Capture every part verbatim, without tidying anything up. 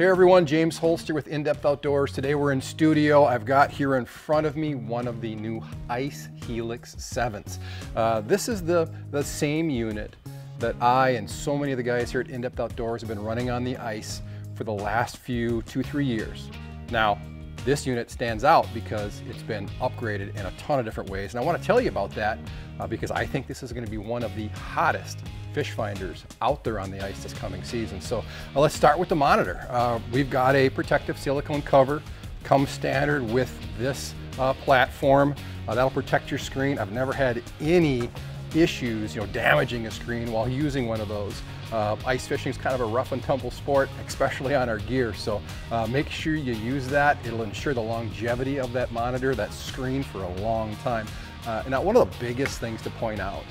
Hey everyone, James Holst here with In-Depth Outdoors. Today we're in studio. I've got here in front of me one of the new Ice Helix sevens. Uh, this is the, the same unit that I and so many of the guys here at In-Depth Outdoors have been running on the ice for the last few two, three years. Now, this unit stands out because it's been upgraded in a ton of different ways. And I want to tell you about that uh, because I think this is going to be one of the hottest fish finders out there on the ice this coming season. So uh, let's start with the monitor. Uh, we've got a protective silicone cover, comes standard with this uh, platform. Uh, that'll protect your screen. I've never had any issues, you know, damaging a screen while using one of those. Uh, ice fishing is kind of a rough and tumble sport, especially on our gear. So uh, make sure you use that. It'll ensure the longevity of that monitor, that screen, for a long time. Uh, and now one of the biggest things to point out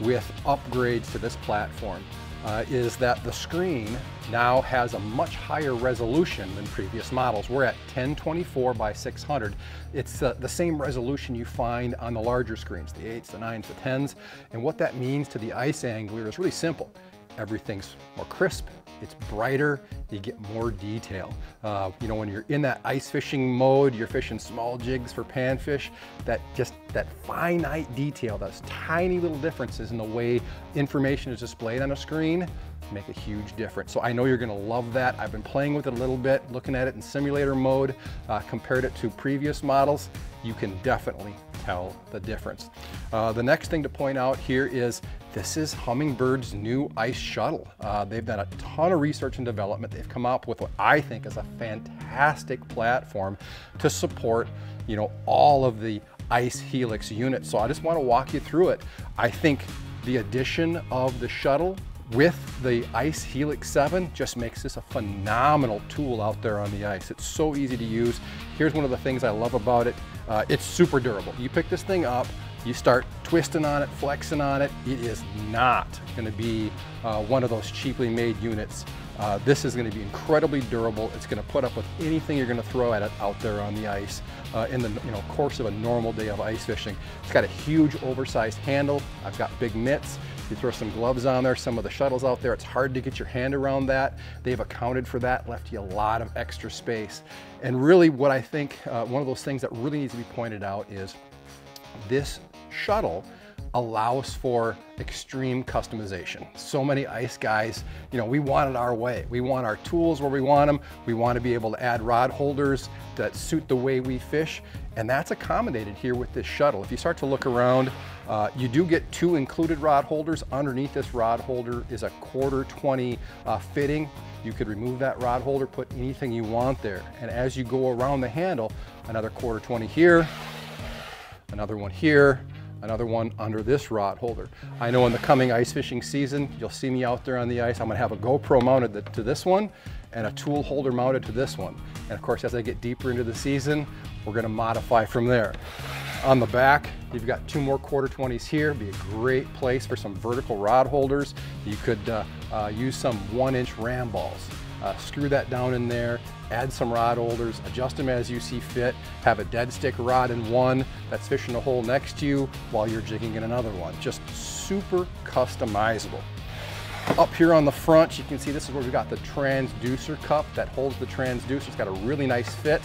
with upgrades to this platform uh, is that the screen now has a much higher resolution than previous models. We're at ten twenty-four by six hundred. It's uh, the same resolution you find on the larger screens, the eights, the nines, the tens. And what that means to the ice angler is really simple. Everything's more crisp, it's brighter, you get more detail. Uh, you know, when you're in that ice fishing mode, you're fishing small jigs for panfish, that just that finite detail, those tiny little differences in the way information is displayed on a screen make a huge difference. So I know you're gonna love that. I've been playing with it a little bit, looking at it in simulator mode, uh, compared it to previous models. You can definitely tell the difference. Uh, the next thing to point out here is this is Humminbird's new ice shuttle. Uh, they've done a ton of research and development. They've come up with what I think is a fantastic platform to support, you know, all of the Ice Helix units. So I just want to walk you through it. I think the addition of the shuttle with the Ice Helix seven just makes this a phenomenal tool out there on the ice. It's so easy to use. Here's one of the things I love about it. Uh, it's super durable. You pick this thing up, you start twisting on it, flexing on it, it is not gonna be uh, one of those cheaply made units. Uh, this is gonna be incredibly durable. It's gonna put up with anything you're gonna throw at it out there on the ice uh, in the you know, course of a normal day of ice fishing. It's got a huge oversized handle. I've got big mitts. You throw some gloves on there, some of the shuttles out there, it's hard to get your hand around that. They've accounted for that, left you a lot of extra space. And really what I think, uh, one of those things that really needs to be pointed out is this shuttle allows for extreme customization. So many ice guys, you know, we want it our way. We want our tools where we want them. We want to be able to add rod holders that suit the way we fish. And that's accommodated here with this shuttle. If you start to look around, uh, you do get two included rod holders. Underneath this rod holder is a quarter twenty uh, fitting. You could remove that rod holder, put anything you want there. And as you go around the handle, another quarter twenty here, another one here, another one under this rod holder. I know in the coming ice fishing season, you'll see me out there on the ice. I'm gonna have a GoPro mounted to this one and a tool holder mounted to this one. And of course, as I get deeper into the season, we're gonna modify from there. On the back, you've got two more quarter twenties here. Be a great place for some vertical rod holders. You could uh, uh, use some one inch ram balls. Uh, screw that down in there, add some rod holders, adjust them as you see fit, have a dead stick rod in one that's fishing a hole next to you while you're jigging in another one. Just super customizable. Up here on the front, you can see this is where we've got the transducer cup that holds the transducer. It's got a really nice fit.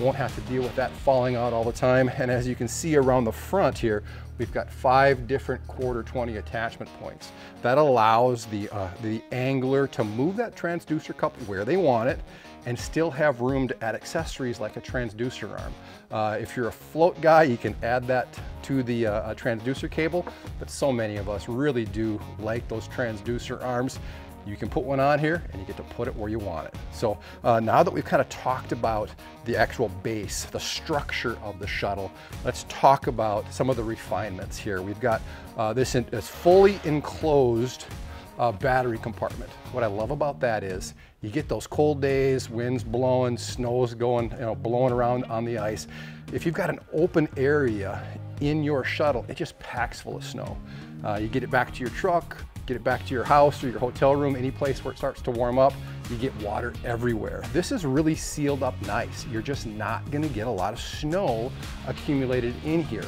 Won't have to deal with that falling out all the time. And as you can see around the front here, we've got five different quarter twenty attachment points. That allows the, uh, the angler to move that transducer cup where they want it and still have room to add accessories like a transducer arm. Uh, if you're a float guy, you can add that to the uh, transducer cable, but so many of us really do like those transducer arms. You can put one on here and you get to put it where you want it. So uh, now that we've kind of talked about the actual base, the structure of the shuttle, let's talk about some of the refinements here. We've got uh, this, in, this fully enclosed uh, battery compartment. What I love about that is you get those cold days, winds blowing, snow's going, you know, blowing around on the ice. If you've got an open area in your shuttle, it just packs full of snow. Uh, you get it back to your truck, get it back to your house or your hotel room, any place where it starts to warm up, you get water everywhere. This is really sealed up nice. You're just not gonna get a lot of snow accumulated in here.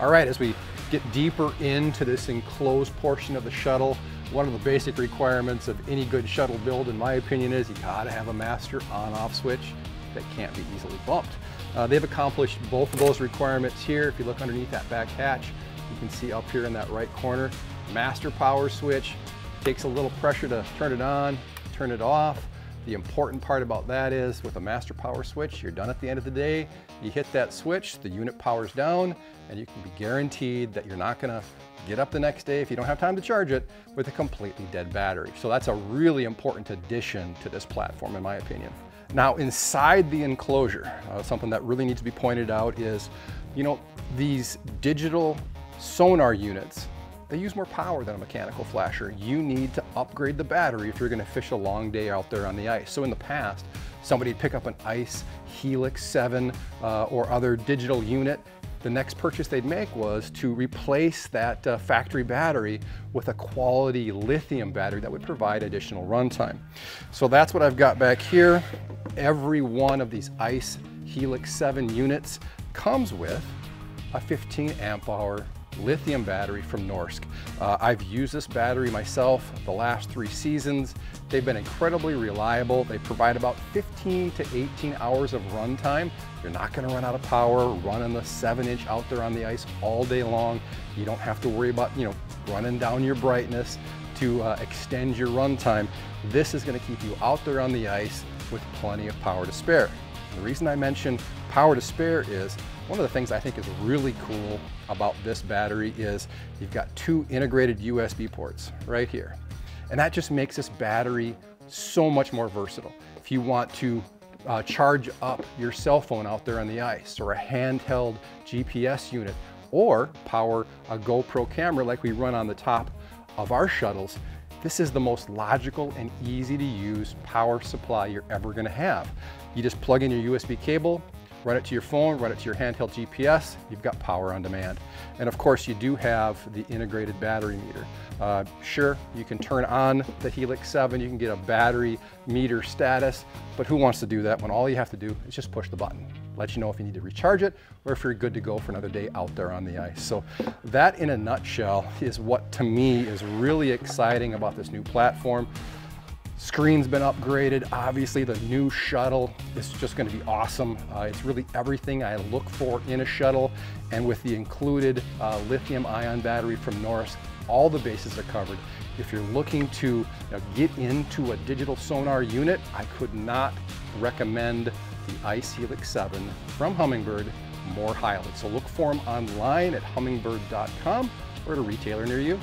All right, as we get deeper into this enclosed portion of the shuttle. One of the basic requirements of any good shuttle build, in my opinion, is you gotta have a master on-off switch that can't be easily bumped. Uh, they've accomplished both of those requirements here. If you look underneath that back hatch, you can see up here in that right corner, master power switch. Takes a little pressure to turn it on, turn it off. The important part about that is with a master power switch, you're done at the end of the day. You hit that switch, the unit powers down, and you can be guaranteed that you're not gonna get up the next day if you don't have time to charge it with a completely dead battery. So that's a really important addition to this platform, in my opinion. Now, inside the enclosure, uh, something that really needs to be pointed out is, you know, these digital sonar units, they use more power than a mechanical flasher. You need to upgrade the battery if you're gonna fish a long day out there on the ice. So in the past, somebody'd pick up an Ice Helix seven uh, or other digital unit. The next purchase they'd make was to replace that uh, factory battery with a quality lithium battery that would provide additional runtime. So that's what I've got back here. Every one of these Ice Helix seven units comes with a fifteen amp hour lithium battery from Norsk. Uh, I've used this battery myself the last three seasons. They've been incredibly reliable. They provide about fifteen to eighteen hours of runtime. You're not gonna run out of power running the seven inch out there on the ice all day long. You don't have to worry about, you know, running down your brightness to uh, extend your runtime. This is gonna keep you out there on the ice with plenty of power to spare. And the reason I mention power to spare is one of the things I think is really cool about this battery is you've got two integrated U S B ports right here. And that just makes this battery so much more versatile. If you want to uh, charge up your cell phone out there on the ice, or a handheld G P S unit, or power a GoPro camera like we run on the top of our shuttles, this is the most logical and easy to use power supply you're ever gonna have. You just plug in your U S B cable, run it to your phone, run it to your handheld G P S, you've got power on demand. And of course, you do have the integrated battery meter. Uh, sure, you can turn on the Helix seven, you can get a battery meter status, but who wants to do that when all you have to do is just push the button? Let you know if you need to recharge it or if you're good to go for another day out there on the ice. So that, in a nutshell, is what to me is really exciting about this new platform. Screen's been upgraded. Obviously, the new shuttle is just gonna be awesome. Uh, it's really everything I look for in a shuttle. And with the included uh, lithium ion battery from Norsk, all the bases are covered. If you're looking to you know, get into a digital sonar unit, I could not recommend the Ice Helix seven from Humminbird more highly. So look for them online at humminbird dot com or at a retailer near you.